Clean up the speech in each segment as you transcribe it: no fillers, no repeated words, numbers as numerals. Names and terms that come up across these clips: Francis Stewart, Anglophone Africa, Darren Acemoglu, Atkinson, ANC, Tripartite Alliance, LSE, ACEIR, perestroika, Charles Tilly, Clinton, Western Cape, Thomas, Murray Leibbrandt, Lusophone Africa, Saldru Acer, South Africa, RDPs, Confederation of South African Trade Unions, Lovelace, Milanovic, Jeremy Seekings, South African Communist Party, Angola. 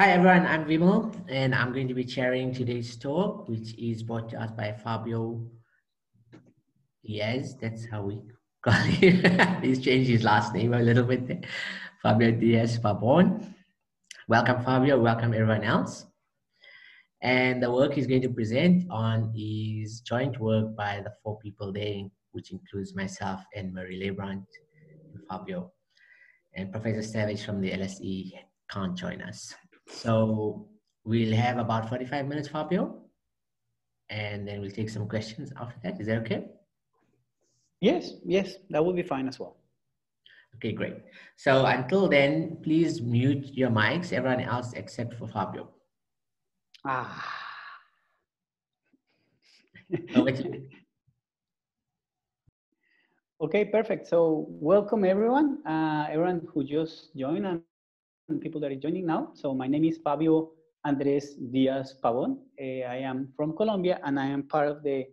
Hi everyone, I'm Vimal and I'm going to be chairing today's talk, which is brought to us by Fabio Diaz. That's how we call it. He's changed his last name a little bit there. Fabio Díaz Pabón. Welcome Fabio, welcome everyone else. And the work he's going to present on is joint work by the four people there, which includes myself and Marie Leibbrandt and Fabio. And Professor Savage from the LSE can't join us. So we'll have about 45 minutes, Fabio, and then we'll take some questions after that. Is that okay? Yes, that will be fine as well. Okay, great. So until then, please mute your mics, everyone else except for Fabio. Okay, perfect. So welcome everyone, everyone who just joined and people that are joining now. So my name is Fabio Andrés Díaz Pabón. I am from Colombia and I am part of the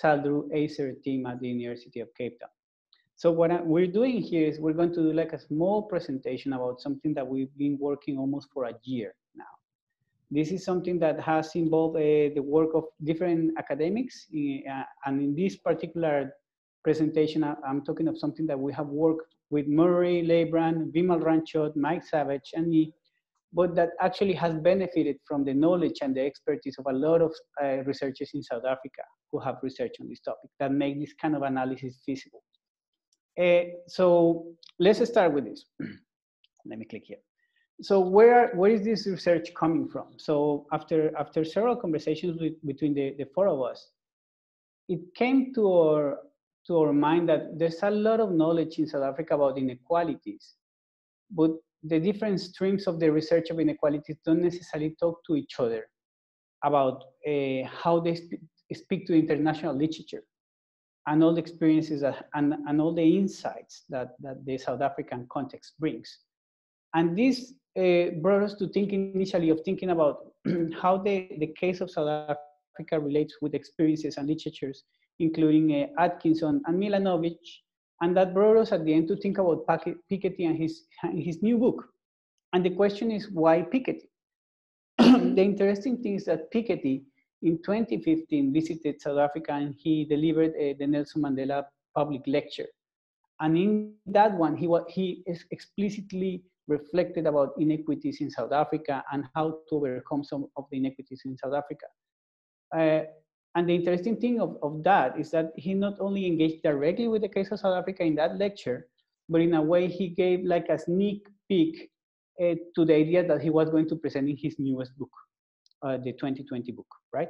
Saldru Acer team at the University of Cape Town. So what we're doing here is we're going to do like a small presentation about something that we've been working almost for a year now. This is something that has involved the work of different academics and in this particular presentation, I'm talking of something that we have worked with Murray Leibbrandt, Vimal Ranchhod, Mike Savage, and me, but that actually has benefited from the knowledge and the expertise of a lot of researchers in South Africa who have researched on this topic that make this kind of analysis feasible. So let's start with this. Let me click here. So where is this research coming from? So after several conversations between the four of us, it came to our mind that there's a lot of knowledge in South Africa about inequalities, but the different streams of the research of inequalities don't necessarily talk to each other about how they speak to international literature and all the experiences that, and all the insights that the South African context brings. And this brought us to think initially of thinking about how the case of South Africa relates with experiences and literatures, including Atkinson and Milanovic, and that brought us at the end to think about Piketty and his new book. And the question is, why Piketty? The interesting thing is that Piketty in 2015 visited South Africa and he delivered the Nelson Mandela public lecture. And in that one, he explicitly reflected about inequities in South Africa and how to overcome some of the inequities in South Africa. And the interesting thing of that is that he not only engaged directly with the case of South Africa in that lecture, but in a way he gave like a sneak peek to the idea that he was going to present in his newest book, the 2020 book, right?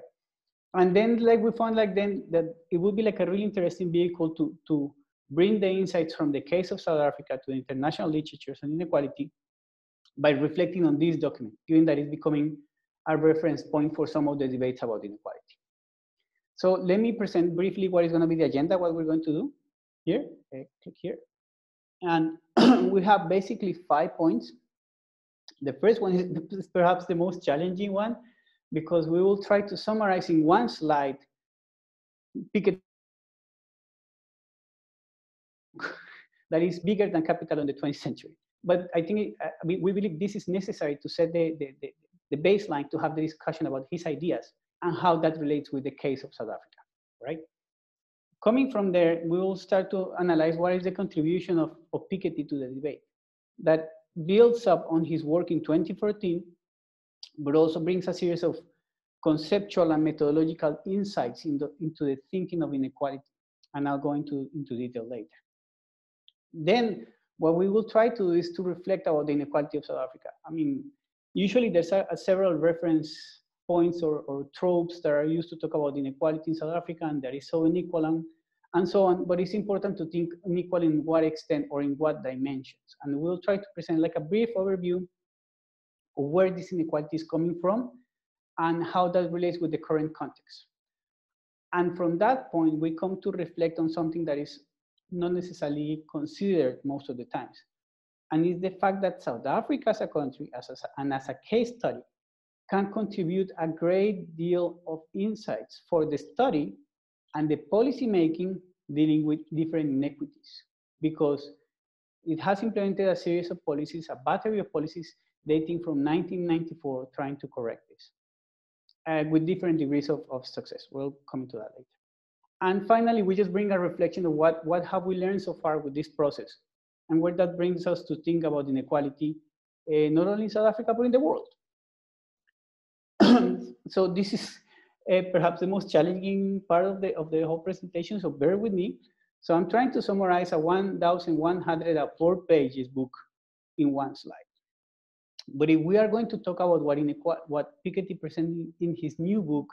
And then like we found like then that it would be like a really interesting vehicle to bring the insights from the case of South Africa to the international literatures on inequality by reflecting on this document, given that it's becoming a reference point for some of the debates about inequality. So let me present briefly what is going to be the agenda, what we're going to do here, click here. And we have basically 5 points. The first one is perhaps the most challenging one because we will try to summarize in one slide, Piketty, that is bigger than Capital in the 20th century. But I think, we believe this is necessary to set the baseline to have the discussion about his ideas and how that relates with the case of South Africa, right? Coming from there, we will start to analyze what is the contribution of Piketty to the debate that builds up on his work in 2014, but also brings a series of conceptual and methodological insights into the thinking of inequality. And I'll go into detail later. Then what we will try to do is to reflect about the inequality of South Africa. I mean, usually there's several reference points or tropes that are used to talk about inequality in South Africa, and that is so unequal and so on, but it's important to think unequal in what extent or in what dimensions. And we'll try to present like a brief overview of where this inequality is coming from and how that relates with the current context. And from that point, we come to reflect on something that is not necessarily considered most of the times. And it's the fact that South Africa as a country and as a case study can contribute a great deal of insights for the study and the policy making dealing with different inequities, because it has implemented a series of policies, a battery of policies dating from 1994 trying to correct this with different degrees of success. We'll come to that later. And finally, we just bring a reflection of what have we learned so far with this process and where that brings us to think about inequality, not only in South Africa, but in the world. So this is perhaps the most challenging part of the whole presentation, so bear with me. So I'm trying to summarize a 1,104 pages book in one slide. But if we are going to talk about what Piketty presented in his new book,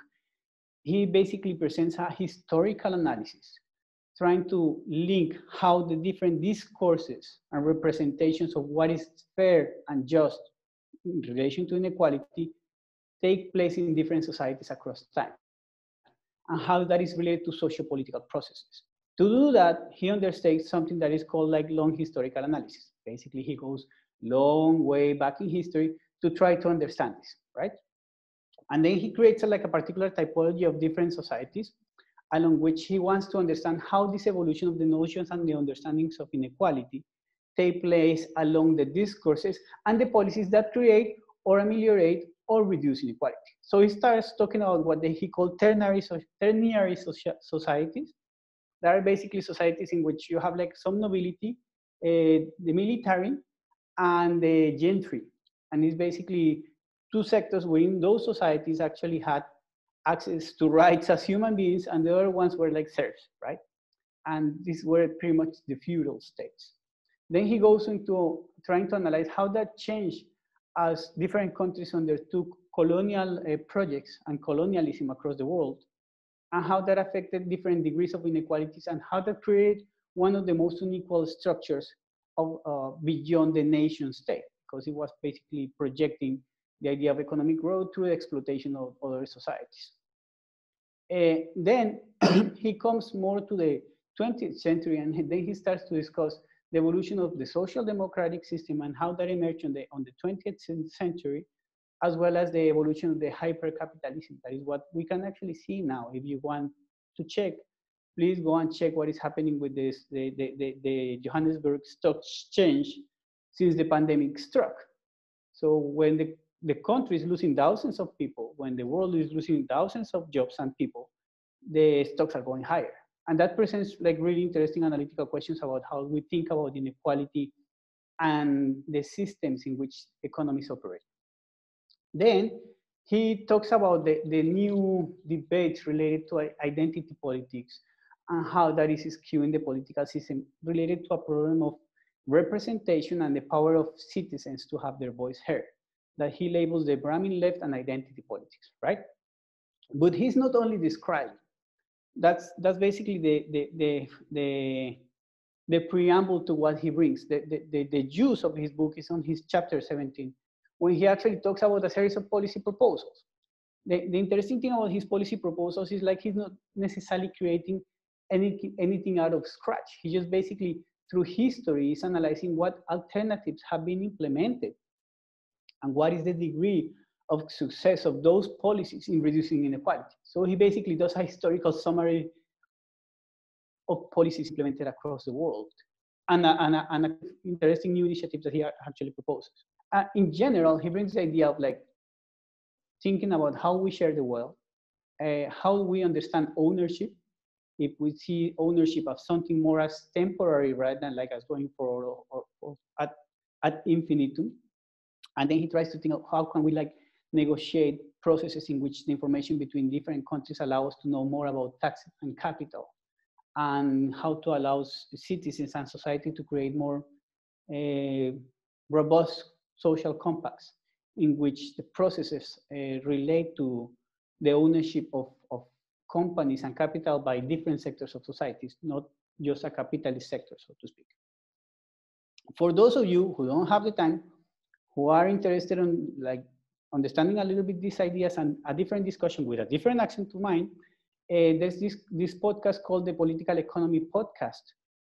he basically presents a historical analysis, trying to link how the different discourses and representations of what is fair and just in relation to inequality take place in different societies across time, and how that is related to socio-political processes. To do that, he undertakes something that is called like long historical analysis. Basically, he goes long way back in history to try to understand this, right? And then he creates a particular typology of different societies along which he wants to understand how this evolution of the notions and the understandings of inequality take place along the discourses and the policies that create or ameliorate or reduce inequality. So he starts talking about what he called ternary societies. There are basically societies in which you have some nobility, the military, and the gentry. And it's basically two sectors within those societies actually had access to rights as human beings, and the other ones were serfs, right? And these were pretty much the feudal states. Then he goes into trying to analyze how that changed as different countries undertook colonial projects and colonialism across the world, and how that affected different degrees of inequalities and how that created one of the most unequal structures of beyond the nation state, because it was basically projecting the idea of economic growth through the exploitation of other societies. Then he comes more to the 20th century, and then he starts to discuss the evolution of the social democratic system and how that emerged on the 20th century, as well as the evolution of the hypercapitalism. That is what we can actually see now. If you want to check, please go and check what is happening with this, the Johannesburg Stock Exchange since the pandemic struck. So when the country is losing thousands of people, when the world is losing thousands of jobs and people, the stocks are going higher. And that presents really interesting analytical questions about how we think about inequality and the systems in which economies operate. Then he talks about the new debates related to identity politics and how that is skewing the political system related to a problem of representation and the power of citizens to have their voice heard, that he labels the Brahmin left and identity politics, right? But he's not only describing. That's basically the preamble to what he brings. The juice of his book is on his chapter 17, when he actually talks about a series of policy proposals. The interesting thing about his policy proposals is he's not necessarily creating anything out of scratch. He just basically, through history, is analyzing what alternatives have been implemented and what is the degree of success of those policies in reducing inequality. So he basically does a historical summary of policies implemented across the world and interesting new initiatives that he actually proposes. In general, he brings the idea of thinking about how we share the wealth, how we understand ownership, if we see ownership of something more as temporary rather than as going for or ad infinitum. And then he tries to think of how can we negotiate processes in which the information between different countries allow us to know more about tax and capital, and how to allow citizens and society to create more robust social compacts in which the processes relate to the ownership of companies and capital by different sectors of societies, not just a capitalist sector, so to speak. For those of you who don't have the time, who are interested in understanding a little bit these ideas and a different discussion with a different accent to mine, there's this podcast called the Political Economy Podcast,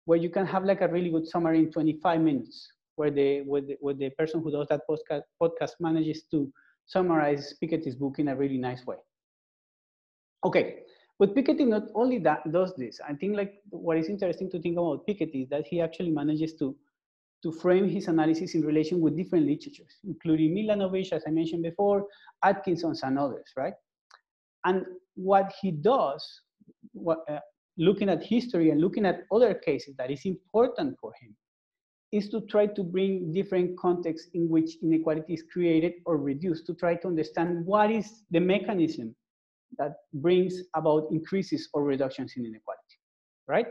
where you can have a really good summary in 25 minutes, where the person who does that podcast manages to summarize Piketty's book in a really nice way. Okay, but Piketty not only does this. I think what is interesting to think about Piketty is that he actually manages to to frame his analysis in relation with different literatures, including Milanovic, as I mentioned before, Atkinson, and others, right? And what he does, looking at history and looking at other cases that is important for him, is to try to bring different contexts in which inequality is created or reduced, to try to understand what is the mechanism that brings about increases or reductions in inequality, right?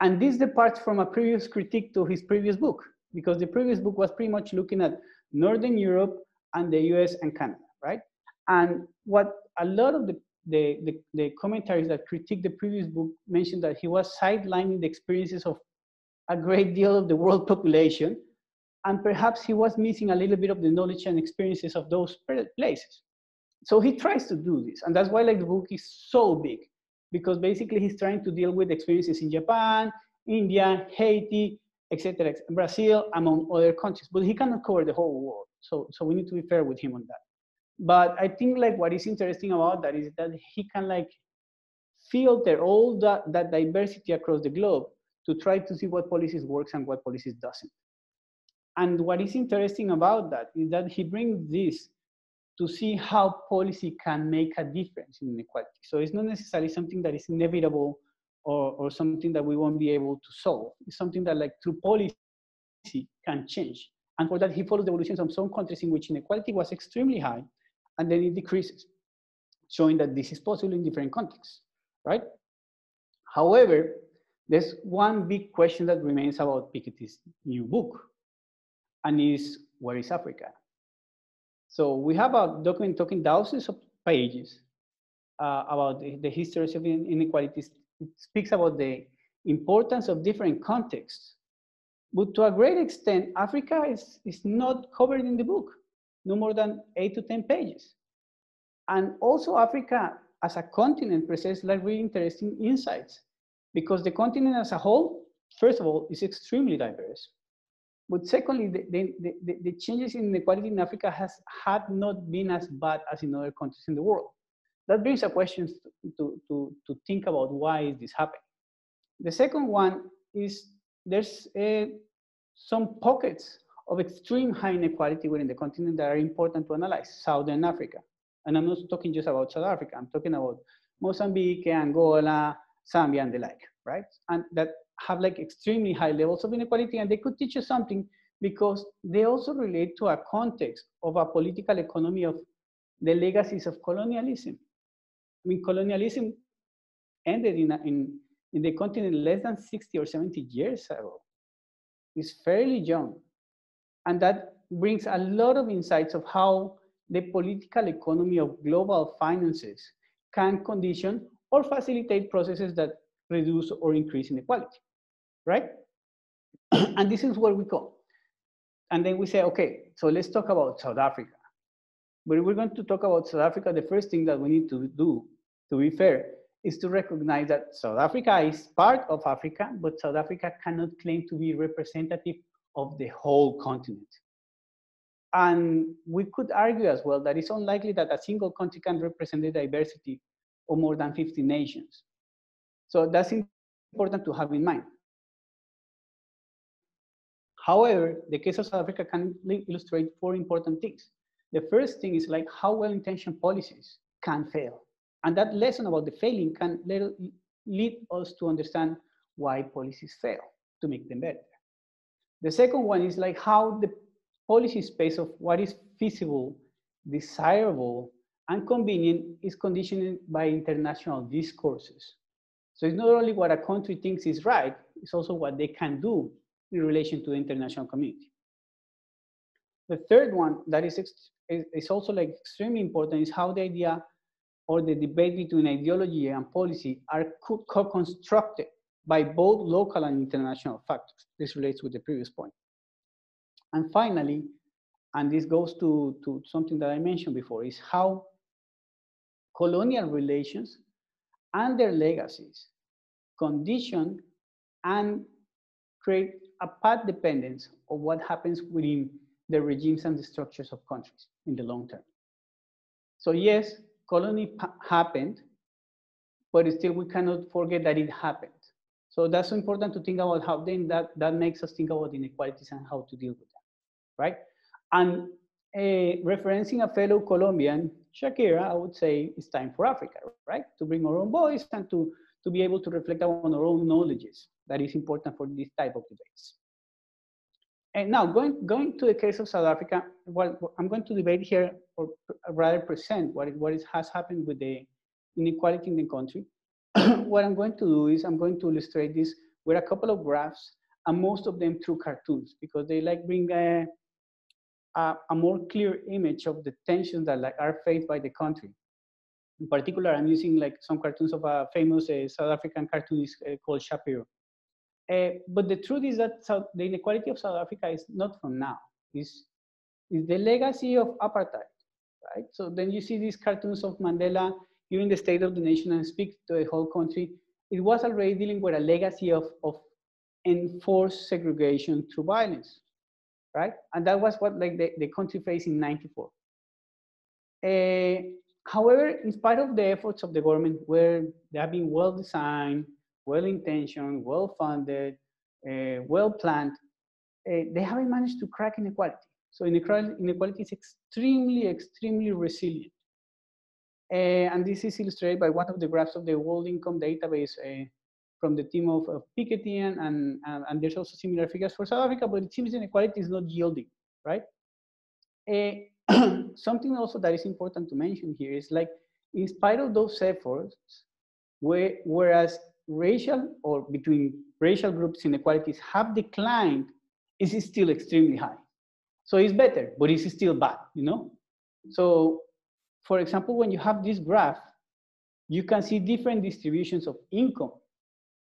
And this departs from a previous critique to his previous book, because the previous book was pretty much looking at Northern Europe and the US and Canada, right? And what a lot of the commentaries that critiqued the previous book mentioned that he was sidelining the experiences of a great deal of the world population, and perhaps he was missing a little bit of the knowledge and experiences of those places. So he tries to do this, and that's why like the book is so big, because basically he's trying to deal with experiences in Japan, India, Haiti, etc., Brazil, among other countries, but he cannot cover the whole world. So we need to be fair with him on that. But I think like what is interesting about that is that he can like filter all that diversity across the globe to try to see what policies works and what policies doesn't. And what is interesting about that is that he brings this to see how policy can make a difference in inequality. So it's not necessarily something that is inevitable or something that we won't be able to solve. It's something that like through policy can change. And for that, he follows the evolutions of some countries in which inequality was extremely high, and then it decreases, showing that this is possible in different contexts, right? However, there's one big question that remains about Piketty's new book, and is, where is Africa? So we have a document talking thousands of pages about the history of inequalities. It speaks about the importance of different contexts, but to a great extent, Africa is not covered in the book, no more than 8 to 10 pages. And also Africa as a continent presents like really interesting insights, because the continent as a whole, first of all, is extremely diverse. But secondly, the changes in inequality in Africa had not been as bad as in other countries in the world. That brings up questions to think about why is this happening. The second one is there's some pockets of extreme high inequality within the continent that are important to analyze. Southern Africa, and I'm not talking just about South Africa, I'm talking about Mozambique, Angola, Zambia, and the like, right? And that have like extremely high levels of inequality, and they could teach you something because they also relate to a context of a political economy of the legacies of colonialism. I mean, colonialism ended in the continent less than 60 or 70 years ago. It's fairly young. And that brings a lot of insights of how the political economy of global finances can condition or facilitate processes that reduce or increase inequality, right? And this is where we go. And then we say, okay, so let's talk about South Africa. But if we're going to talk about South Africa, the first thing that we need to do, to be fair, is to recognize that South Africa is part of Africa, but South Africa cannot claim to be representative of the whole continent. And we could argue as well that it's unlikely that a single country can represent the diversity of more than 50 nations. So that's important to have in mind. However, the case of South Africa can illustrate 4 important things. The first thing is like how well-intentioned policies can fail. And that lesson about the failing can lead us to understand why policies fail, to make them better. The second one is like how the policy space of what is feasible, desirable, and convenient is conditioned by international discourses. So it's not only what a country thinks is right, it's also what they can do in relation to the international community. The third one that is also like extremely important is how the idea or the debate between ideology and policy are co-constructed by both local and international factors. This relates with the previous point. And finally, and this goes to something that I mentioned before, is how colonial relations and their legacies condition and create a path dependence of what happens within the regimes and the structures of countries in the long term. So yes, colony happened, but still we cannot forget that it happened. So that's so important to think about how then that makes us think about inequalities and how to deal with them, right? And referencing a fellow Colombian, Shakira, I would say it's time for Africa, right? To bring our own voice and to be able to reflect on our own knowledges. That is important for this type of debates. And now going to the case of South Africa, well, I'm going to debate here, or rather present what has happened with the inequality in the country. What I'm going to do is I'm going to illustrate this with a couple of graphs, and most of them through cartoons, because they like bring a more clear image of the tensions that like are faced by the country. In particular, I'm using like some cartoons of a famous South African cartoonist called Shapiro. But the truth is that the inequality of South Africa is not from now. It's the legacy of apartheid, right? So then you see these cartoons of Mandela during the State of the Nation and speak to the whole country. It was already dealing with a legacy of enforced segregation through violence, right? And that was what like the country faced in '94. However, in spite of the efforts of the government, where they have been well-designed, well-intentioned, well-funded, well-planned, they haven't managed to crack inequality. So inequality is extremely, extremely resilient. And this is illustrated by one of the graphs of the World Income Database from the team of Piketty, and there's also similar figures for South Africa, but it seems inequality is not yielding, right? Something also that is important to mention here is like, in spite of those efforts, whereas racial or between racial groups inequalities have declined, it is still extremely high. So it's better, but it's still bad, you know? So for example, when you have this graph, you can see different distributions of income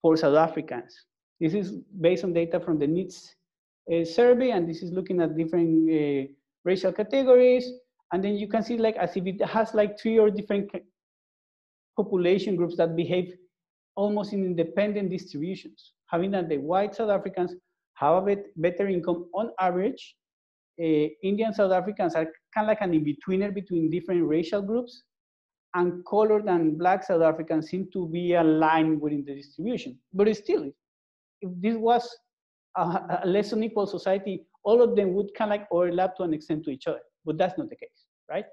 for South Africans. This is based on data from the NIDS survey, and this is looking at different racial categories. And then you can see like as if it has like three or different population groups that behave almost in independent distributions, having that the white South Africans have a better income on average. Indian South Africans are kind of like an in-betweener between different racial groups, and colored and black South Africans seem to be aligned within the distribution. But it's still, if this was a less unequal society, all of them would kind of like overlap to an extent to each other, but that's not the case, right?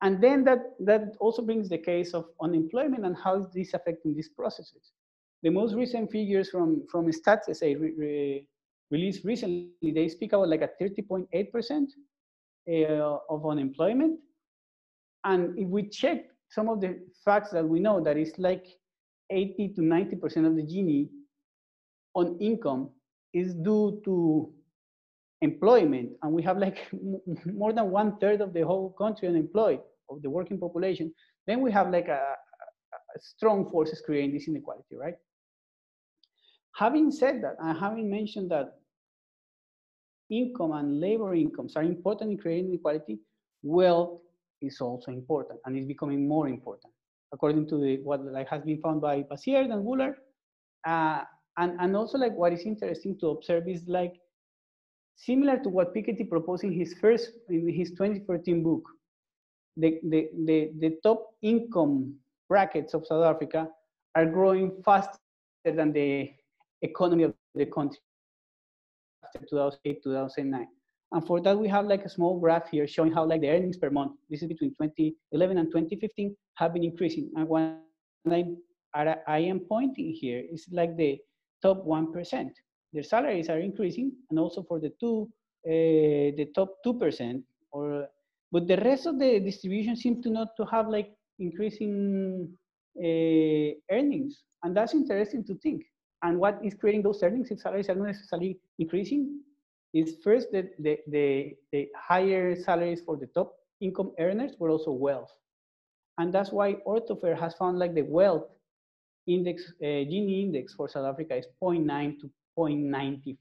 And then that also brings the case of unemployment and how is this affecting these processes. The most recent figures from stats SA released recently, they speak about like a 30.8% of unemployment. And if we check some of the facts that we know, that is like 80 to 90% of the Gini on income is due to employment. And we have like more than 1/3 of the whole country unemployed, of the working population. Then we have like a strong forces creating this inequality, right? Having said that, and having mentioned that income and labor incomes are important in creating inequality, wealth is also important and is becoming more important, according to what like, has been found by Bassier and Woolard. And also like what is interesting to observe is like similar to what Piketty proposed in his 2014 book, the top income brackets of South Africa are growing faster than the economy of the country after 2008, 2009. And for that, we have like a small graph here showing how like the earnings per month, this is between 2011 and 2015, have been increasing. And when I am pointing here is like the top 1%. Their salaries are increasing, and also for the top 2%, but the rest of the distribution seems to not to have like increasing earnings. And that's interesting to think. And what is creating those earnings if salaries are not necessarily increasing is first the higher salaries for the top income earners, but also wealth. And that's why Orthofair has found like the wealth index, Gini index for South Africa is 0.9 to 0.95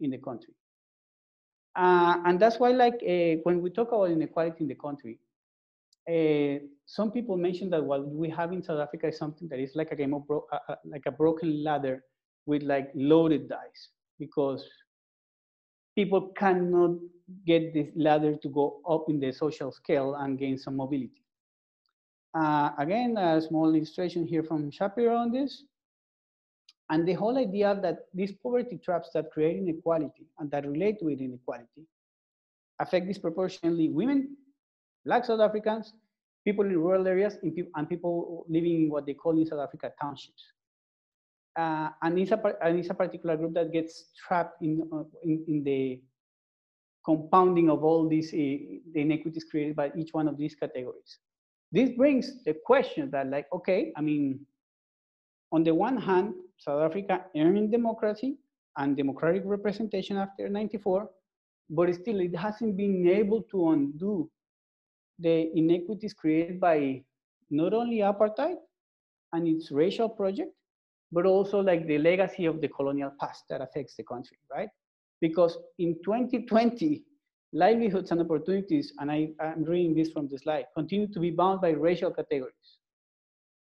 in the country. And that's why like when we talk about inequality in the country, some people mention that what we have in South Africa is something that is like a game of like a broken ladder with like loaded dice, because people cannot get this ladder to go up in the social scale and gain some mobility. Again, a small illustration here from Shapiro on this. And the whole idea that these poverty traps that create inequality and that relate with inequality affect disproportionately women, Black South Africans, people in rural areas, and people living in what they call in South Africa townships. And it's a particular group that gets trapped in the compounding of all these the inequities created by each one of these categories. This brings the question that, like, okay, I mean, on the one hand, South Africa earned democracy and democratic representation after 1994, but still it hasn't been able to undo the inequities created by not only apartheid and its racial project, but also like the legacy of the colonial past that affects the country, right? Because in 2020, livelihoods and opportunities, and I'm reading this from the slide, continue to be bound by racial categories.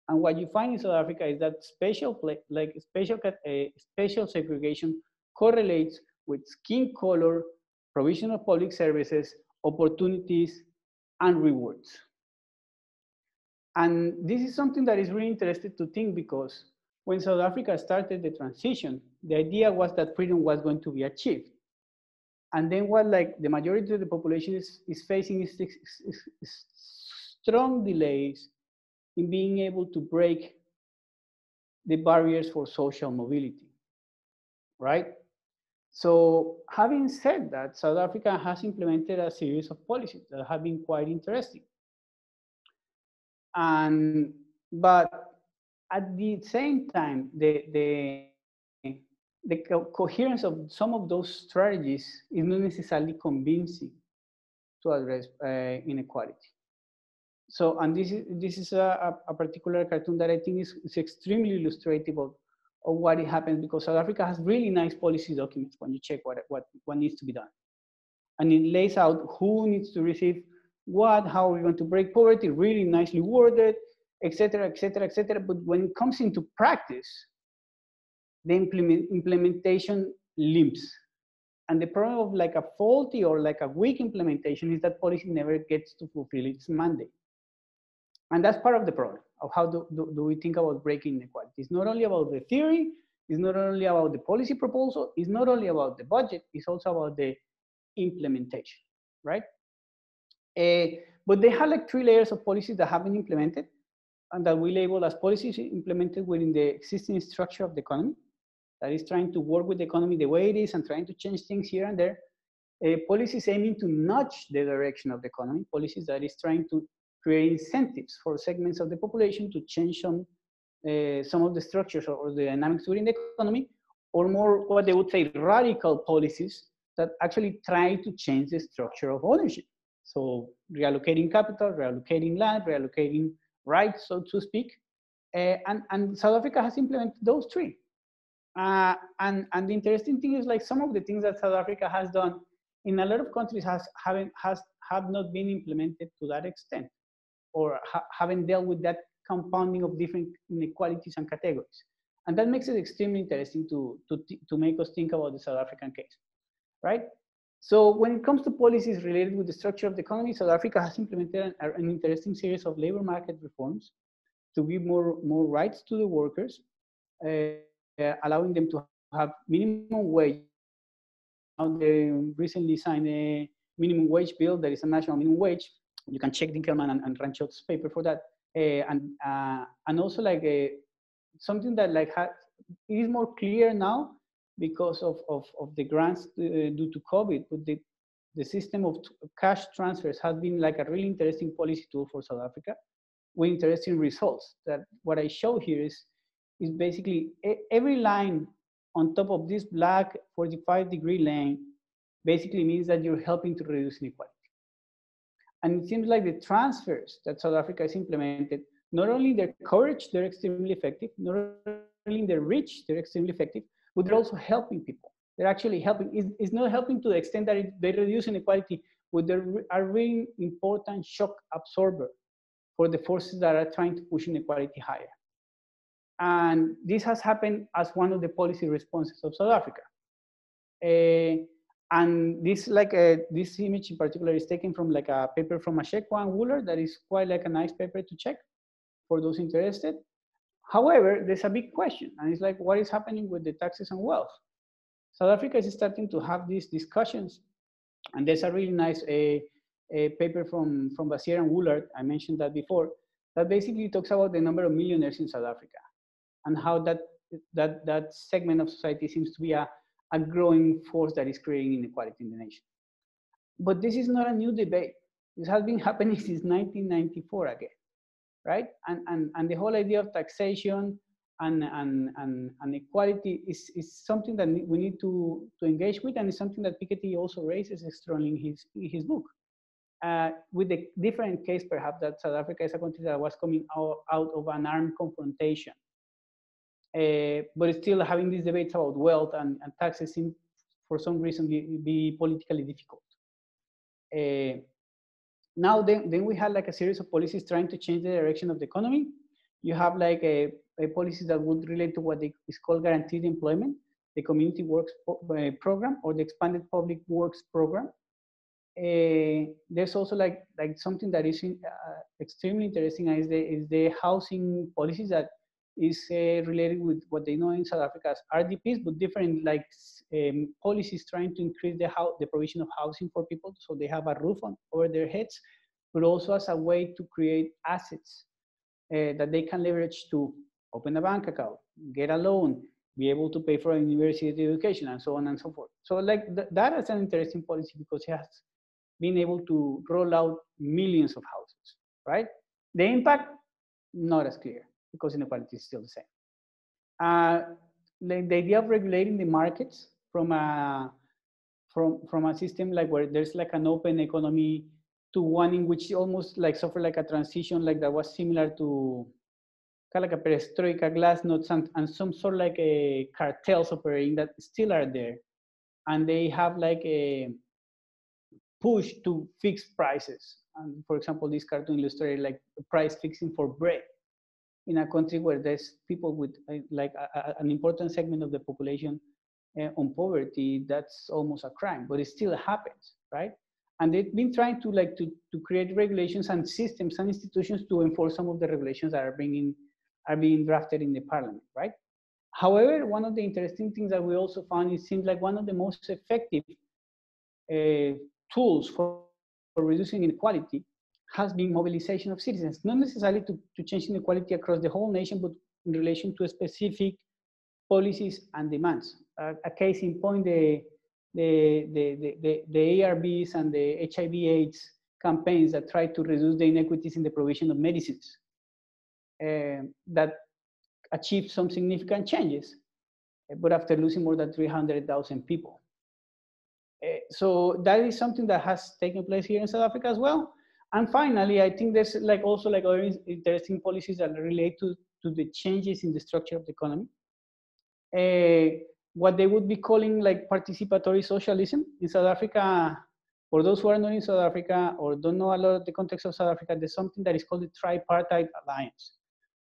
And what you find in South Africa is that spatial segregation correlates with skin color, provision of public services, opportunities, and rewards. And this is something that is really interesting to think, because when South Africa started the transition, the idea was that freedom was going to be achieved. And then what, like, the majority of the population is facing is strong delays in being able to break the barriers for social mobility, right? So having said that, South Africa has implemented a series of policies that have been quite interesting. But at the same time, the coherence of some of those strategies is not necessarily convincing to address inequality. So, and this is a particular cartoon that I think is extremely illustrative of what it happens, because South Africa has really nice policy documents when you check what needs to be done. And it lays out who needs to receive what, how we're going to break poverty, really nicely worded, et cetera, et cetera, et cetera. But when it comes into practice, the implementation limps. And the problem of like a faulty or like a weak implementation is that policy never gets to fulfill its mandate. And that's part of the problem of how do we think about breaking inequality. It's not only about the theory, it's not only about the policy proposal, it's not only about the budget, it's also about the implementation, right? But they have like three layers of policies that have been implemented and that we label as policies implemented within the existing structure of the economy, that is trying to work with the economy the way it is and trying to change things here and there. Policies aiming to nudge the direction of the economy, policies that is trying to create incentives for segments of the population to change some of the structures or the dynamics within the economy, or more what they would say radical policies that actually try to change the structure of ownership. So reallocating capital, reallocating land, reallocating rights, so to speak. And South Africa has implemented those three. And the interesting thing is, like, some of the things that South Africa has done in a lot of countries have not been implemented to that extent, or haven't dealt with that compounding of different inequalities and categories. And that makes it extremely interesting to make us think about the South African case, right? So when it comes to policies related with the structure of the economy, South Africa has implemented an interesting series of labor market reforms to give more rights to the workers, allowing them to have minimum wage. They recently signed a minimum wage bill that is a national minimum wage. You can check Dinkelman and Ranchhod's paper for that. And also like something that like is more clear now because of the grants due to COVID, but the system of cash transfers has been like a really interesting policy tool for South Africa with interesting results. That what I show here is basically every line on top of this black 45-degree line basically means that you're helping to reduce inequality. And it seems like the transfers that South Africa has implemented, not only in their coverage, they're extremely effective, not only in their reach, they're extremely effective, but they're also helping people. They're actually helping. It's not helping to the extent that they reduce inequality, but they are a really important shock absorber for the forces that are trying to push inequality higher. And this has happened as one of the policy responses of South Africa. And this, like, this image in particular is taken from like a paper from Woolard that is quite like a nice paper to check. for those interested. However, there's a big question, and it's like, what is happening with the taxes on wealth? South Africa is starting to have these discussions, and there's a really nice a paper from Bassier and Woolard, I mentioned that before, that basically talks about the number of millionaires in South Africa and how that segment of society seems to be a growing force that is creating inequality in the nation. But this is not a new debate. This has been happening since 1994 again, right? And the whole idea of taxation and equality is something that we need to engage with, and it's something that Piketty also raises strongly in his book. With the different case, perhaps, that South Africa is a country that was coming out of an armed confrontation. But it's still having these debates about wealth and taxes seem, for some reason, be politically difficult. Now, then we had like a series of policies trying to change the direction of the economy. You have like a policies that would relate to what is called guaranteed employment, the community works program, or the expanded public works program. There's also like something that is extremely interesting is the housing policies that is related with what they know in South Africa as RDPs, but different like policies trying to increase the provision of housing for people, so they have a roof over their heads, but also as a way to create assets that they can leverage to open a bank account, get a loan, be able to pay for a university education, and so on and so forth. So like that is an interesting policy because it has been able to roll out millions of houses, right? The impact, not as clear because inequality is still the same. The idea of regulating the markets from a system like where there's like an open economy to one in which almost like suffered like a transition like that was similar to kind of like a perestroika, glasnost, and some sort of like a cartels operating that still are there, and they have like a push to fix prices. And for example, this cartoon illustrated like price fixing for bread in a country where there's people with like an important segment of the population on poverty. That's almost a crime, but it still happens, right? And they've been trying to like to create regulations and systems and institutions to enforce some of the regulations that are being drafted in the parliament, right? However, one of the interesting things that we also found, it seems like one of the most effective tools for reducing inequality has been mobilization of citizens, not necessarily to change inequality across the whole nation, but in relation to specific policies and demands. A case in point, the ARBs and the HIV/AIDS campaigns that try to reduce the inequities in the provision of medicines. That achieved some significant changes, but after losing more than 300,000 people. So that is something that has taken place here in South Africa as well. And finally, I think there's like also like other interesting policies that relate to the changes in the structure of the economy. What they would be calling like participatory socialism in South Africa. For those who are not in South Africa or don't know a lot of the context of South Africa, there's something that is called the Tripartite Alliance.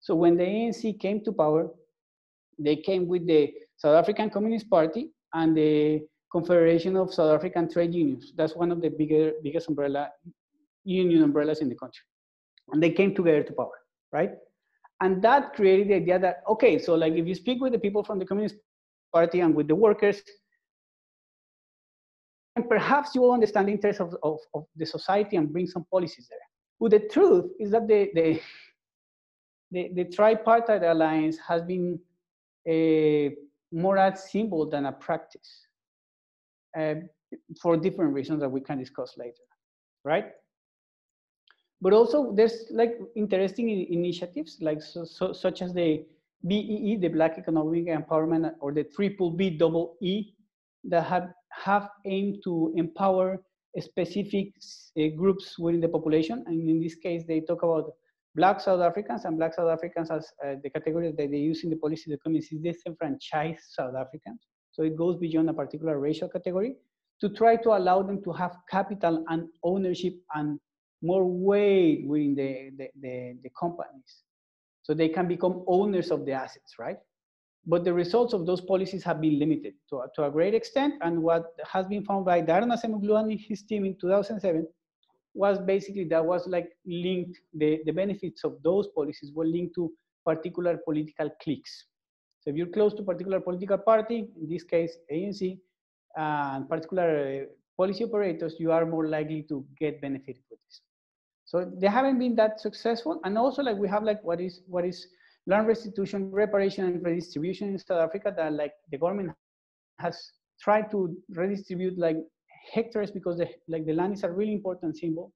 So when the ANC came to power, they came with the South African Communist Party and the Confederation of South African Trade Unions. That's one of the biggest union umbrellas in the country. And they came together to power, right? And that created the idea that, okay, so like if you speak with the people from the Communist Party and with the workers, and perhaps you will understand the interests of the society and bring some policies there. But the truth is that the Tripartite Alliance has been more a symbol than a practice for different reasons that we can discuss later, right? But also there's like interesting initiatives like such as the BEE, the Black Economic Empowerment, or the BBBEE that have aimed to empower specific groups within the population. And in this case, they talk about Black South Africans, and Black South Africans as the category that they use in the policy documents is disenfranchised South Africans. So it goes beyond a particular racial category to try to allow them to have capital and ownership and more weight within the companies. So they can become owners of the assets, right? But the results of those policies have been limited to a great extent. And what has been found by Darren Acemoglu and his team in 2007 was basically that was like linked, the benefits of those policies were linked to particular political cliques. So if you're close to particular political party, in this case ANC, and particular policy operators, you are more likely to get benefited with this. So they haven't been that successful. And also like we have like what is land restitution, reparation and redistribution in South Africa, that like the government has tried to redistribute like hectares, because the land is a really important symbol,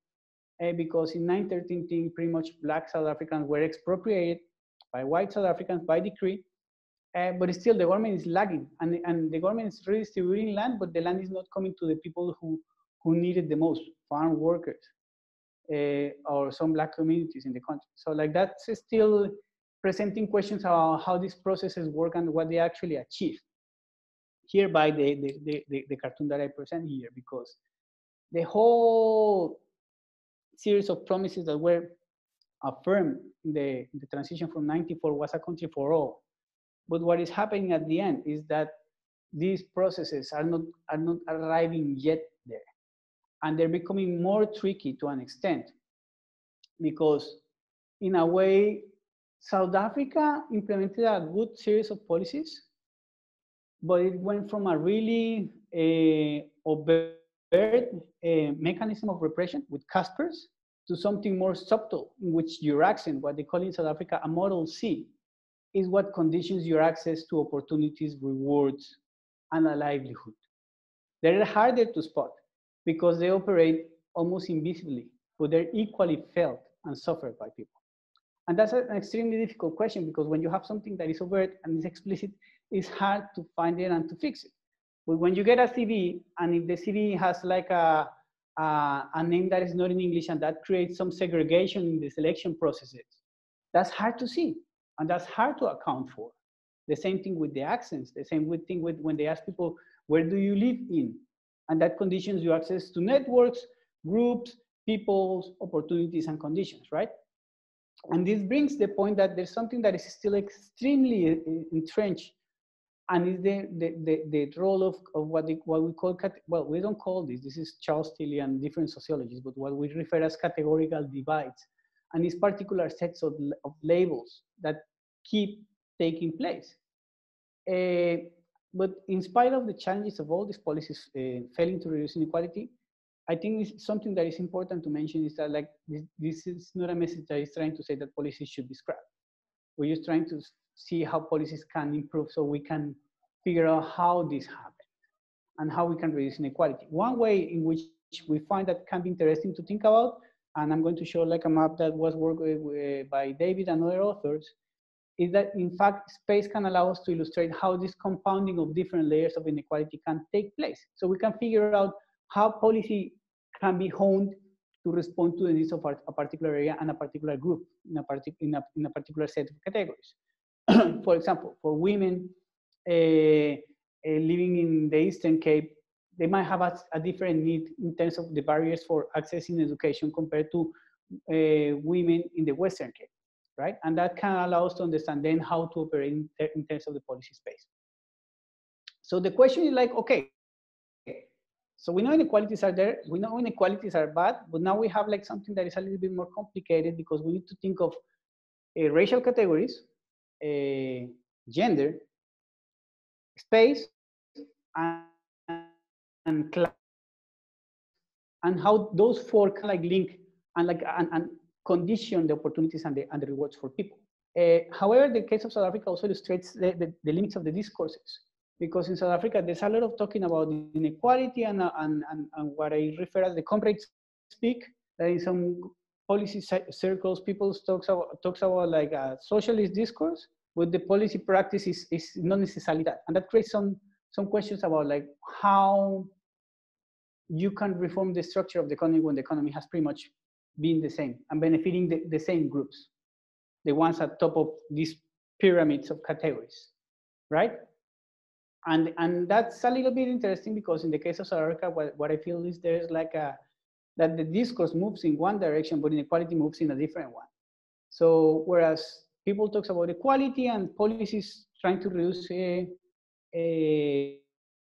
because in 1913 pretty much black South Africans were expropriated by white South Africans by decree, but still the government is lagging, and the government is redistributing land, but the land is not coming to the people who need it the most, farm workers or some black communities in the country. So like that's still presenting questions about how these processes work and what they actually achieve. Here by the cartoon that I present here, because the whole series of promises that were affirmed in the transition from 1994 was a country for all. But what is happening at the end is that these processes are not arriving yet there. And they're becoming more tricky to an extent, because in a way, South Africa implemented a good series of policies, but it went from a really overt mechanism of repression with Caspers to something more subtle, in which your accent, what they call in South Africa a Model C, is what conditions your access to opportunities, rewards, and a livelihood. They're harder to spot because they operate almost invisibly, but they're equally felt and suffered by people. And that's an extremely difficult question, because when you have something that is overt and is explicit, it's hard to find it and to fix it. But when you get a CV, and if the CV has like a name that is not in English, and that creates some segregation in the selection processes, that's hard to see and that's hard to account for. The same thing with the accents, the same thing with when they ask people, where do you live in? And that conditions your access to networks, groups, peoples, opportunities and conditions, right? And this brings the point that there's something that is still extremely entrenched, and is the role of what we call, well, we don't call this is Charles Tilly and different sociologists, but what we refer as categorical divides, and these particular sets of labels that keep taking place. But in spite of the challenges of all these policies failing to reduce inequality, I think it's something that is important to mention is that like this is not a message that is trying to say that policies should be scrapped. We're just trying to see how policies can improve, so we can figure out how this happens and how we can reduce inequality. One way in which we find that can be interesting to think about, and I'm going to show like a map that was worked with, by David and other authors, is that in fact space can allow us to illustrate how this compounding of different layers of inequality can take place. So we can figure out how policy can be honed to respond to the needs of a particular area and a particular group in a particular set of categories. For example, for women living in the Eastern Cape, they might have a different need in terms of the barriers for accessing education compared to women in the Western Cape, right? And that can allow us to understand then how to operate in terms of the policy space. So the question is like, okay, so we know inequalities are there, we know inequalities are bad, but now we have like something that is a little bit more complicated, because we need to think of racial categories, gender, space, and class, and how those four can like link and condition the opportunities and the rewards for people. However, the case of South Africa also illustrates the limits of the discourses. Because in South Africa, there's a lot of talking about inequality and what I refer as the comrade speak. That in some policy circles, people talks about like a socialist discourse, but the policy practice is not necessarily that. And that creates some questions about like how you can reform the structure of the economy when the economy has pretty much been the same and benefiting the same groups, the ones at top of these pyramids of categories, right? And that's a little bit interesting, because in the case of South Africa, what I feel is there's like that the discourse moves in one direction, but inequality moves in a different one. So whereas people talk about equality and policies trying to reduce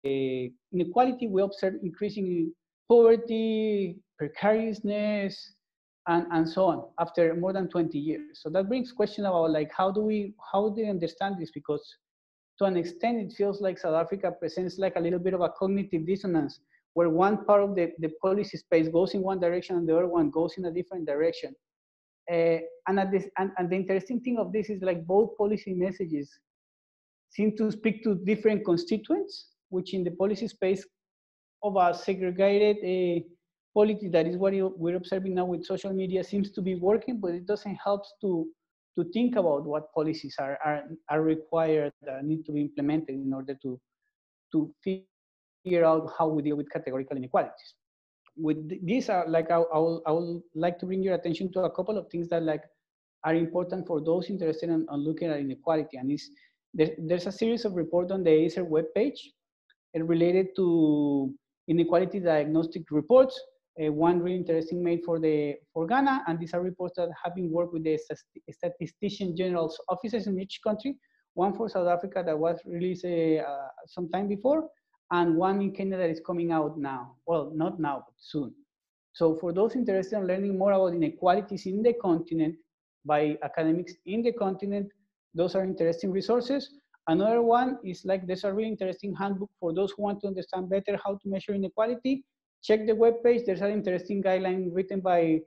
inequality, we observe increasing poverty, precariousness, and so on after more than 20 years. So that brings question about like, how do we understand this? Because to an extent, it feels like South Africa presents like a little bit of a cognitive dissonance where one part of the policy space goes in one direction and the other one goes in a different direction. And the interesting thing of this is like both policy messages seem to speak to different constituents, which in the policy space of a segregated polity, that is what we're observing now with social media, seems to be working, but it doesn't help to think about what policies are required that need to be implemented in order to figure out how we deal with categorical inequalities. With these, like I would like to bring your attention to a couple of things that like are important for those interested in looking at inequality. And there's a series of reports on the Acer webpage related to inequality diagnostic reports. One really interesting made for Ghana, and these are reports that have been worked with the Statistician General's offices in each country. One for South Africa that was released some time before, and one in Kenya that is coming out now. Well, not now, but soon. So for those interested in learning more about inequalities in the continent by academics in the continent, those are interesting resources. Another one is like, there's a really interesting handbook for those who want to understand better how to measure inequality. Check the webpage. There's an interesting guideline written by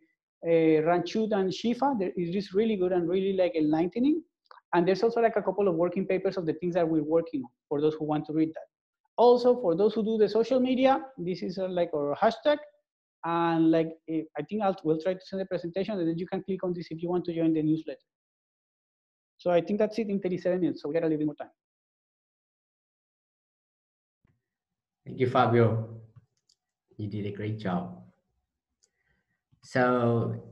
Ranchhod and Shifa. It is really good and really like enlightening. And there's also like a couple of working papers of the things that we're working on for those who want to read that. Also, for those who do the social media, this is like our hashtag. And like, I think we'll try to send a presentation, and then you can click on this if you want to join the newsletter. So I think that's it in 37 minutes. So we got a little bit more time. Thank you, Fabio. You did a great job. So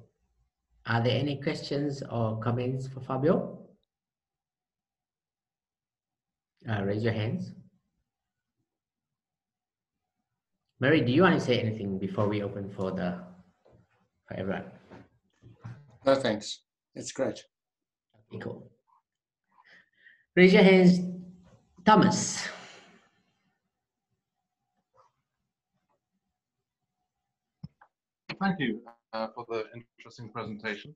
are there any questions or comments for Fabio? Raise your hands. Mary, do you want to say anything before we open for everyone? No, thanks. It's great. Okay, cool. Raise your hands, Thomas. Thank you for the interesting presentation.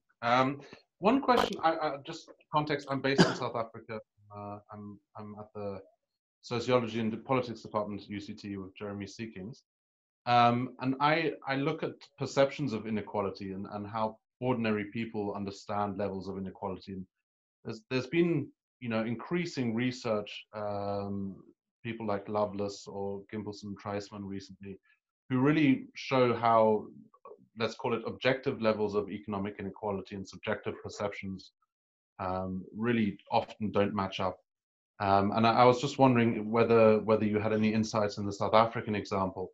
One question, just context, I'm based in South Africa. I'm at the Sociology and Politics Department at UCT with Jeremy Seekings. And I look at perceptions of inequality and how ordinary people understand levels of inequality. And there's been, you know, increasing research, people like Lovelace or Gimpelson, Treisman recently, who really show how, let's call it, objective levels of economic inequality and subjective perceptions really often don't match up. And I was just wondering whether you had any insights in the South African example.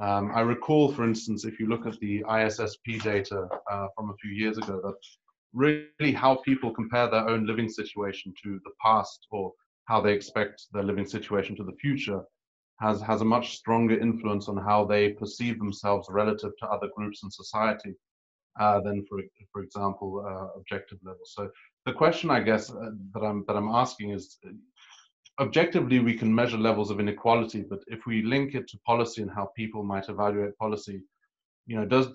I recall, for instance, if you look at the ISSP data from a few years ago, that really how people compare their own living situation to the past, or how they expect their living situation to the future, has a much stronger influence on how they perceive themselves relative to other groups in society than, for example, objective levels. So the question, I guess, that I'm asking is, objectively, we can measure levels of inequality, but if we link it to policy and how people might evaluate policy, you know, does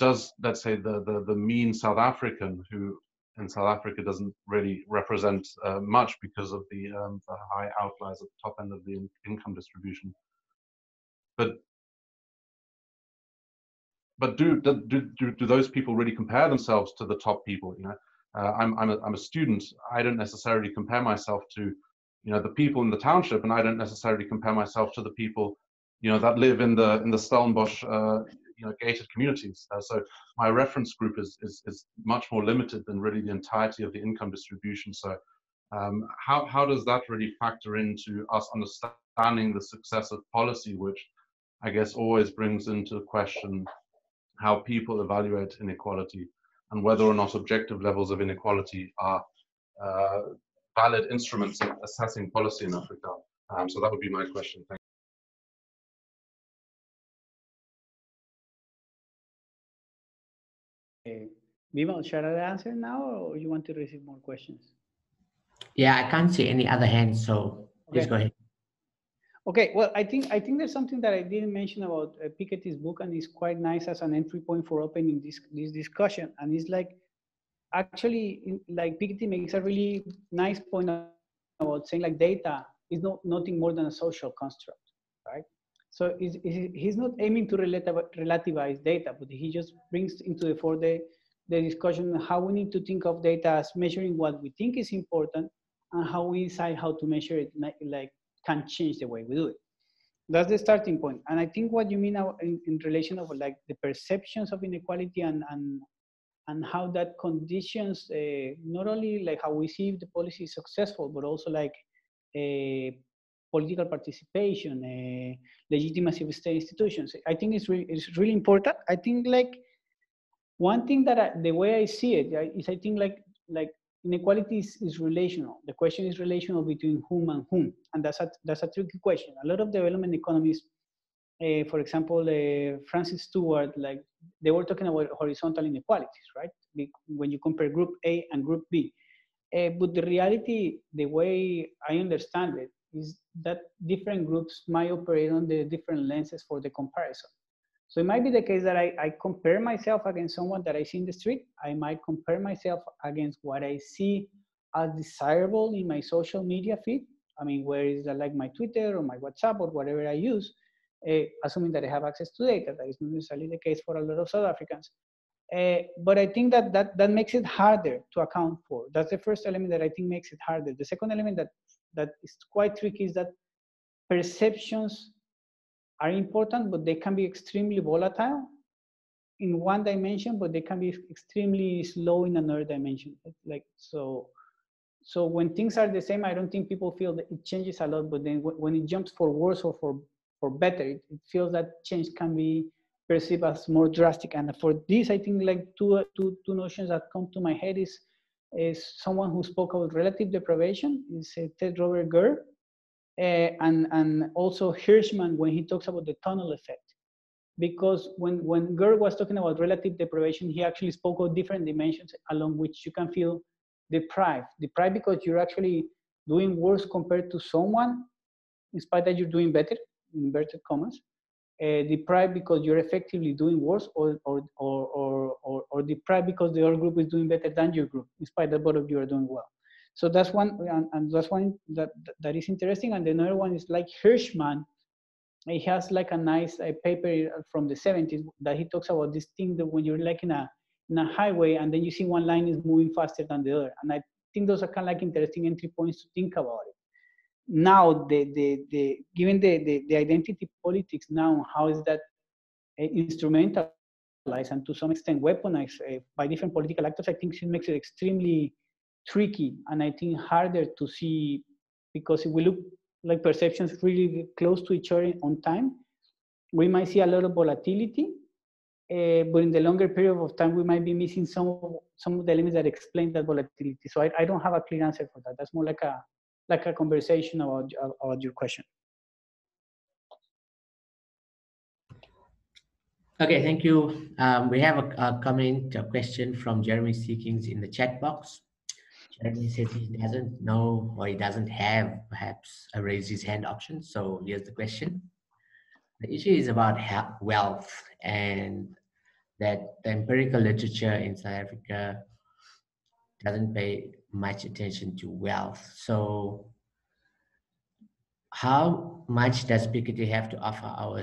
let's say the mean South African, who in South Africa doesn't really represent much because of the high outliers at the top end of the income distribution. But do those people really compare themselves to the top people? You know, I'm a student. I don't necessarily compare myself to, you know, the people in the township, and I don't necessarily compare myself to the people, you know, that live in the Stellenbosch, you know, gated communities. So my reference group is much more limited than really the entirety of the income distribution. So how does that really factor into us understanding the success of policy, which I guess always brings into question how people evaluate inequality and whether or not objective levels of inequality are valid instruments in assessing policy in Africa? So that would be my question. Thank you. Vimal, shall I answer now, or you want to receive more questions? Yeah, I can't see any other hands, so please go ahead. Okay, well, I think there's something that I didn't mention about Piketty's book, and it's quite nice as an entry point for opening this discussion. And it's like, actually, like Piketty makes a really nice point about saying like data is nothing more than a social construct, right? So he's not aiming to relativize data, but he just brings into the fore the discussion how we need to think of data as measuring what we think is important, and how we decide how to measure it, like can change the way we do it. That's the starting point. And I think what you mean in relation of like the perceptions of inequality and how that conditions not only like how we see if the policy is successful, but also like political participation, legitimacy of state institutions. I think it's really important. I think like one thing that the way I see it is, I think like inequality is relational. The question is relational between whom and whom, and that's a tricky question. A lot of development economists, for example, Francis Stewart, like they were talking about horizontal inequalities, right? When you compare group A and group B, but the reality, the way I understand it, is that different groups might operate on the different lenses for the comparison. So it might be the case that I compare myself against someone that I see in the street. I might compare myself against what I see as desirable in my social media feed. I mean, where is that, like my Twitter or my WhatsApp or whatever I use, assuming that I have access to data. That is not necessarily the case for a lot of South Africans. But I think that makes it harder to account for. That's the first element that I think makes it harder. The second element that is quite tricky is that perceptions are important, but they can be extremely volatile in one dimension, but they can be extremely slow in another dimension. Like so when things are the same, I don't think people feel that it changes a lot, but then when it jumps for worse or for better, it feels that change can be perceived as more drastic. And for this, I think like two notions that come to my head is someone who spoke about relative deprivation, is Ted Robert Gurr, and also Hirschman when he talks about the tunnel effect. Because when Gurr was talking about relative deprivation, he actually spoke of different dimensions along which you can feel deprived. Deprived because you're actually doing worse compared to someone, in spite that you're doing better, in inverted commas. Deprived because you're effectively doing worse, or deprived because the other group is doing better than your group, in spite that both of you are doing well. So that's one, and that's one that is interesting. And another one is like Hirschman. He has like a nice paper from the 70s that he talks about this thing that when you're like in a highway and then you see one line is moving faster than the other. And I think those are kind of like interesting entry points to think about it. Now, given the identity politics now, how is that instrumentalized and to some extent weaponized by different political actors? I think it makes it extremely tricky, and I think harder to see, because if we look like perceptions really close to each other on time, we might see a lot of volatility, but in the longer period of time, we might be missing some of the elements that explain that volatility. So I don't have a clear answer for that. That's more like a conversation about your question. Okay, thank you. We have a question from Jeremy Seekings in the chat box. Jeremy says he doesn't know, or he doesn't have perhaps a raise his hand option. So here's the question. The issue is about wealth, and that the empirical literature in South Africa doesn't pay much attention to wealth. So how much does Piketty have to offer our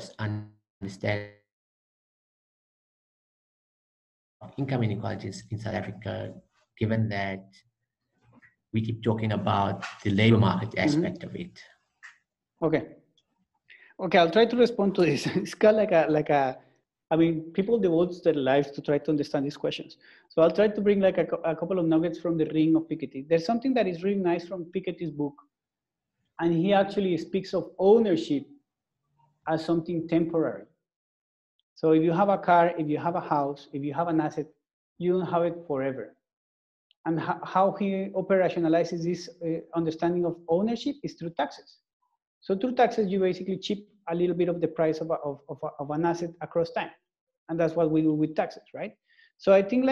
understanding of income inequalities in South Africa, given that we keep talking about the labor market aspect of it? Okay, I'll try to respond to this. It's kind of I mean, people devote their lives to try to understand these questions. So I'll try to bring like a couple of nuggets from the ring of Piketty. There's something that is really nice from Piketty's book, and he actually speaks of ownership as something temporary. So if you have a car, if you have a house, if you have an asset, you don't have it forever. And how he operationalizes this understanding of ownership is through taxes. So through taxes, you basically chip a little bit of the price of an asset across time. And that's what we do with taxes, right? So I think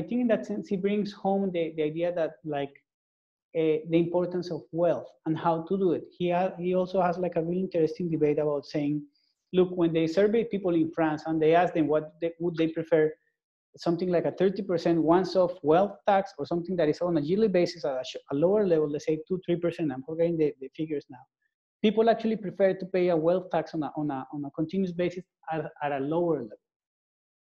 in that sense, he brings home the idea that like the importance of wealth and how to do it. He also has like a really interesting debate about saying, look, when they survey people in France and they ask them what would they prefer, something like a 30% once-off wealth tax or something that is on a yearly basis at a lower level, let's say 2-3%, I'm forgetting the figures now. People actually prefer to pay a wealth tax on a continuous basis at a lower level,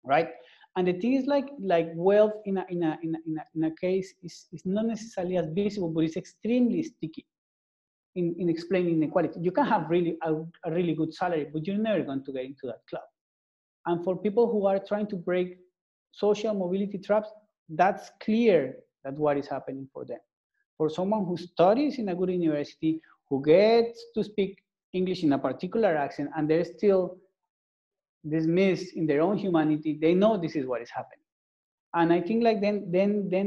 right? And the thing is like wealth in a case is not necessarily as visible, but it's extremely sticky in explaining inequality. You can have really a really good salary, but you're never going to get into that club. And for people who are trying to break social mobility traps, that's clear that what is happening for them. For someone who studies in a good university, who gets to speak English in a particular accent, and they're still dismissed in their own humanity, they know this is what is happening. And I think like then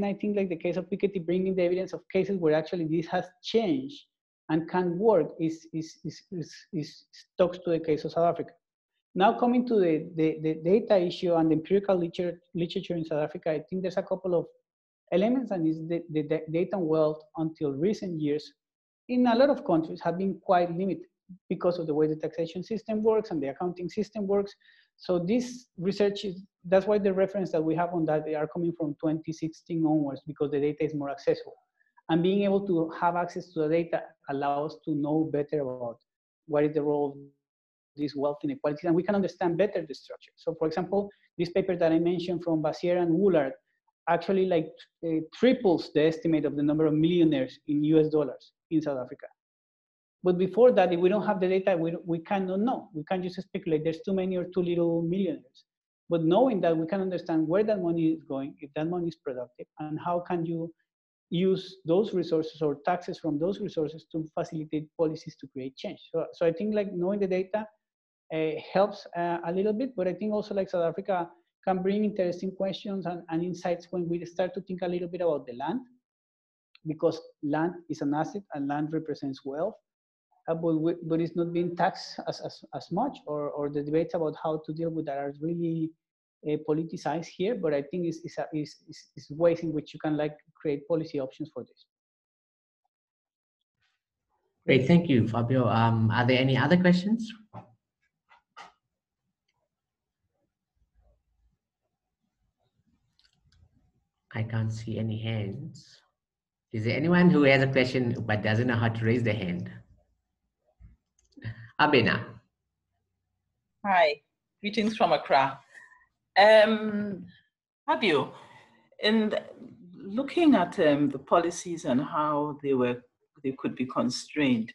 I think like the case of Piketty bringing the evidence of cases where actually this has changed and can work is talks to the case of South Africa. Now coming to the data issue and the empirical literature in South Africa, I think there's a couple of elements, and is the data on wealth until recent years in a lot of countries have been quite limited because of the way the taxation system works and the accounting system works. So this research is, that's why the reference that we have on that, they are coming from 2016 onwards, because the data is more accessible. And being able to have access to the data allows us to know better about what is the role of these wealth inequalities, and we can understand better the structure. So for example, this paper that I mentioned from Bassier and Woolard actually like triples the estimate of the number of millionaires in US dollars in South Africa. But before that, if we don't have the data, we cannot know. We can just speculate. There's too many or too little millionaires. But knowing that, we can understand where that money is going, if that money is productive, and how can you use those resources or taxes from those resources to facilitate policies to create change. So I think like knowing the data helps a little bit, but I think also like South Africa can bring interesting questions and insights when we start to think a little bit about the land, because land is an asset and land represents wealth, but it's not being taxed as much, or the debates about how to deal with that are really politicized here, but I think it's ways in which you can like create policy options for this. Great, thank you, Fabio. Are there any other questions? I can't see any hands. Is there anyone who has a question but doesn't know how to raise their hand? Abena. Hi, greetings from Accra. Fabio, in looking at the policies and how they could be constrained,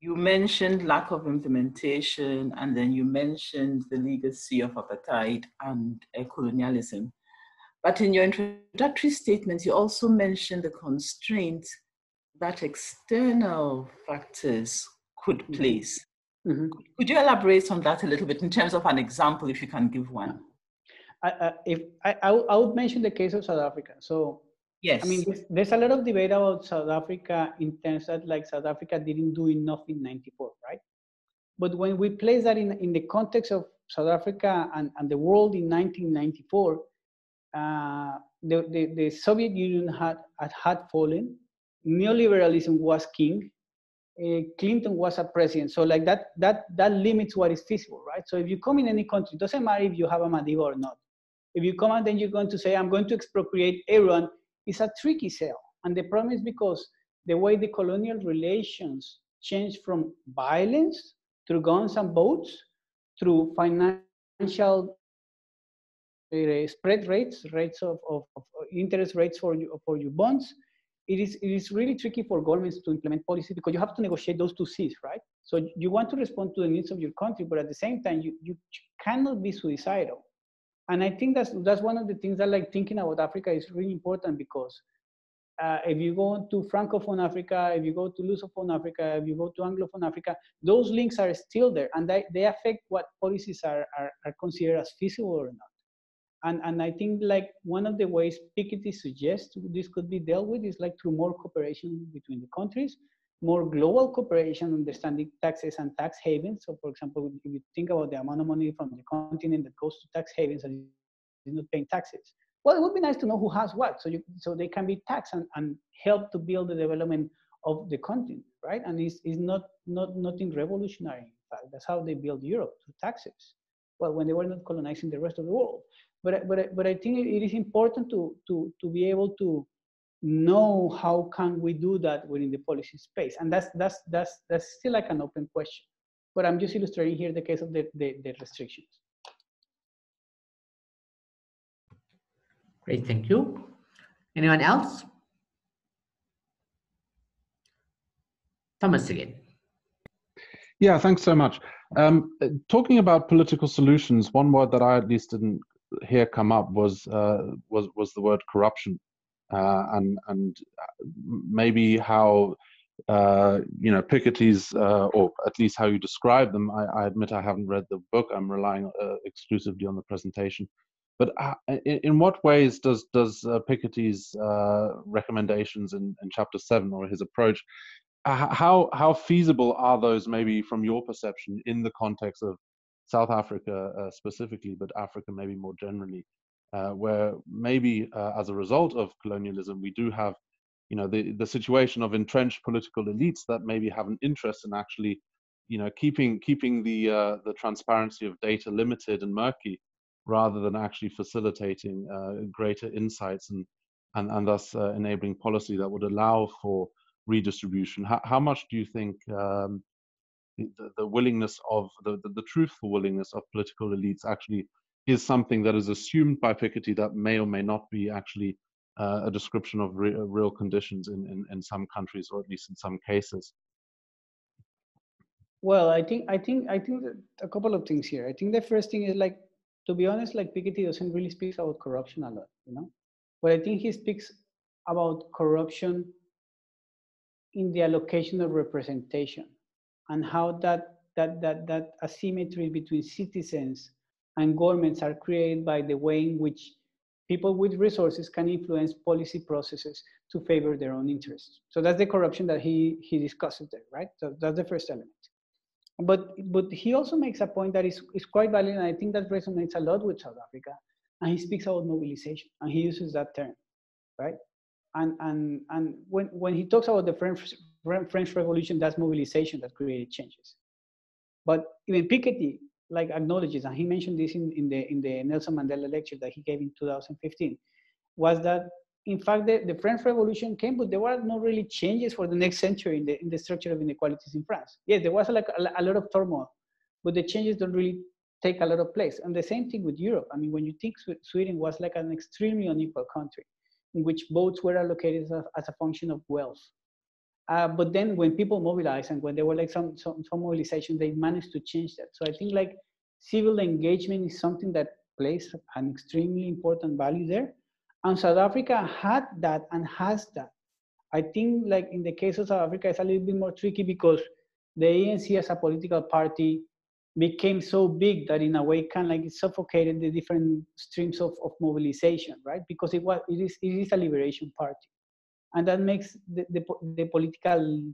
you mentioned lack of implementation, and then you mentioned the legacy of apartheid and colonialism. But in your introductory statement, you also mentioned the constraint that external factors could place. Mm-hmm. Could you elaborate on that a little bit in terms of an example, if you can give one? I would mention the case of South Africa. So, yes, I mean, there's a lot of debate about South Africa in terms that like South Africa didn't do enough in '94, right? But when we place that in the context of South Africa and the world in 1994, the Soviet Union had fallen, neoliberalism was king, Clinton was a president. So like that limits what is feasible, right? So if you come in any country, it doesn't matter if you have a Madiba or not. If you come and then you're going to say, I'm going to expropriate everyone, it's a tricky sell. And the problem is because the way the colonial relations changed from violence through guns and boats, through financial spread rates of interest rates for your bonds, it is really tricky for governments to implement policy, because you have to negotiate those two C's, right? So you want to respond to the needs of your country, but at the same time, you cannot be suicidal. And I think that's one of the things that like thinking about Africa is really important, because if you go to Francophone Africa, if you go to Lusophone Africa, if you go to Anglophone Africa, those links are still there, and they affect what policies are considered as feasible or not. And I think like one of the ways Piketty suggests this could be dealt with is like through more cooperation between the countries, more global cooperation, understanding taxes and tax havens. So for example, if you think about the amount of money from the continent that goes to tax havens and is not paying taxes, well, it would be nice to know who has what, so they can be taxed and help to build the development of the continent, right? And it's nothing revolutionary, in fact. That's how they built Europe, through taxes. Well, when they were not colonizing the rest of the world. But I think it is important to be able to know how can we do that within the policy space. And that's still like an open question. But I'm just illustrating here the case of the restrictions. Great, thank you. Anyone else? Thomas again. Yeah, thanks so much. Talking about political solutions, one word that I at least didn't hear come up was the word corruption, and maybe how you know, Piketty's or at least how you describe them. I admit I haven't read the book. I'm relying exclusively on the presentation. But in what ways does Piketty's recommendations in Chapter 7 or his approach, how feasible are those, maybe from your perception, in the context of South Africa specifically, but Africa maybe more generally, where maybe as a result of colonialism, we do have, you know, the situation of entrenched political elites that maybe have an interest in actually, you know, keeping the transparency of data limited and murky, rather than actually facilitating greater insights and thus enabling policy that would allow for redistribution. How much do you think the willingness of the truthful willingness of political elites actually is something that is assumed by Piketty that may or may not be actually a description of real conditions in some countries, or at least in some cases? Well, I think a couple of things here. I think the first thing is, like, to be honest, like, Piketty doesn't really speak about corruption a lot, you know, but I think he speaks about corruption in the allocation of representation, and how that asymmetry between citizens and governments are created by the way in which people with resources can influence policy processes to favor their own interests. So that's the corruption that he discusses there, right? So that's the first element. But he also makes a point that is quite valid, and I think that resonates a lot with South Africa. And he speaks about mobilization, and he uses that term, right? And when he talks about the French Revolution, that's mobilization that created changes. But even Piketty, like, acknowledges, and he mentioned this in the Nelson Mandela lecture that he gave in 2015, was that in fact the French Revolution came, but there were not really changes for the next century in the structure of inequalities in France. Yes, there was like a lot of turmoil, but the changes don't really take a lot of place. And the same thing with Europe. I mean, when you think Sweden was like an extremely unequal country, in which votes were allocated as a function of wealth. But then when people mobilized, and when there were like some mobilization, they managed to change that. So I think, like, civil engagement is something that plays an extremely important value there. And South Africa had that and has that. I think, like, in the case of South Africa, it's a little bit more tricky because the ANC as a political party became so big that in a way kind of like it suffocated the different streams of mobilization, right? Because it is a liberation party. And that makes the political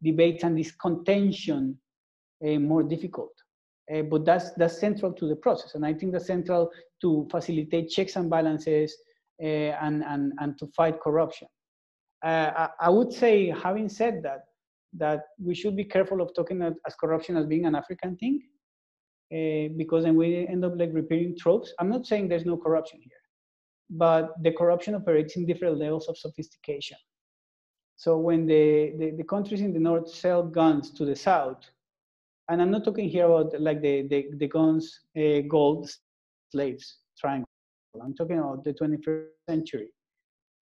debates and this contention more difficult. But that's central to the process. And I think that's central to facilitate checks and balances and to fight corruption. I would say, having said that, that we should be careful of talking as corruption as being an African thing, because then we end up like repeating tropes. I'm not saying there's no corruption here, but the corruption operates in different levels of sophistication. So when the countries in the north sell guns to the south, and I'm not talking here about like the guns, gold, slaves, triangle. I'm talking about the 21st century.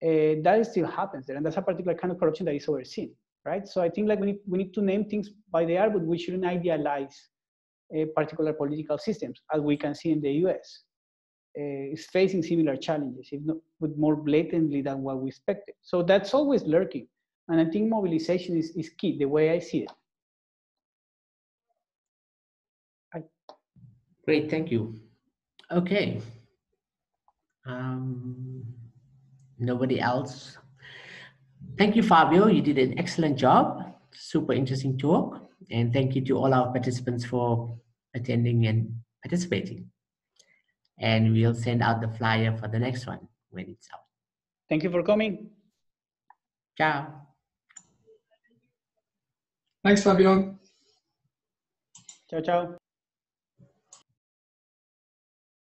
That still happens there, and that's a particular kind of corruption that is overseen, right? So I think, like, we need to name things by their are, but we shouldn't idealize particular political systems, as we can see in the US. Is facing similar challenges, if not with more blatantly than what we expected. So that's always lurking. And I think mobilization is key, the way I see it. Great, thank you. Okay. Nobody else? Thank you, Fabio. You did an excellent job. Super interesting talk. And thank you to all our participants for attending and participating. And we'll send out the flyer for the next one. when it's out. Thank you for coming. Ciao. Thanks, Fabio. Ciao, ciao.